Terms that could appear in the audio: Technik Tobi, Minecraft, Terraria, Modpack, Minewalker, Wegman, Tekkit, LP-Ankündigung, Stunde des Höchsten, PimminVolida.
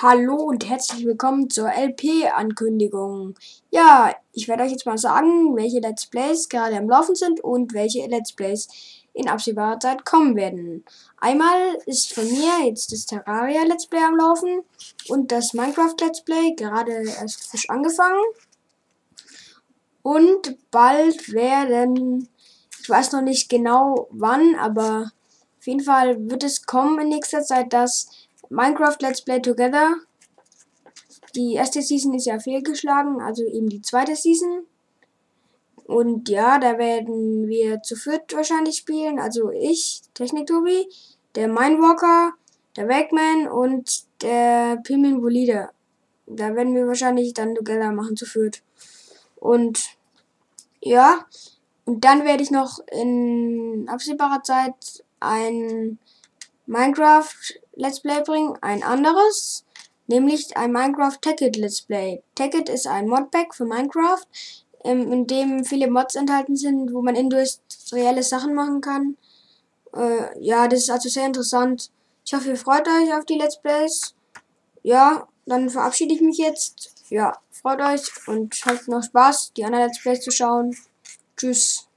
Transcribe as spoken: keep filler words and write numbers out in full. Hallo und herzlich willkommen zur L P-Ankündigung. Ja, ich werde euch jetzt mal sagen, welche Let's Plays gerade am Laufen sind und welche Let's Plays in absehbarer Zeit kommen werden. Einmal ist von mir jetzt das Terraria Let's Play am Laufen und das Minecraft Let's Play, gerade erst frisch angefangen. Und bald werden, ich weiß noch nicht genau wann, aber auf jeden Fall wird es kommen in nächster Zeit, dass Minecraft Let's Play Together. Die erste Season ist ja fehlgeschlagen, also eben die zweite Season. Und ja, da werden wir zu viert wahrscheinlich spielen. Also ich, Technik Tobi, der Minewalker, der Wegman und der PimminVolida. Da werden wir wahrscheinlich dann Together machen, zu viert. Und ja, und dann werde ich noch in absehbarer Zeit ein Minecraft Let's Play bringen, ein anderes, nämlich ein Minecraft Tekkit Let's Play. Tekkit ist ein Modpack für Minecraft, in dem viele Mods enthalten sind, wo man industrielle Sachen machen kann. Äh, ja, das ist also sehr interessant. Ich hoffe, ihr freut euch auf die Let's Plays. Ja, dann verabschiede ich mich jetzt. Ja, freut euch und habt noch Spaß, die anderen Let's Plays zu schauen. Tschüss.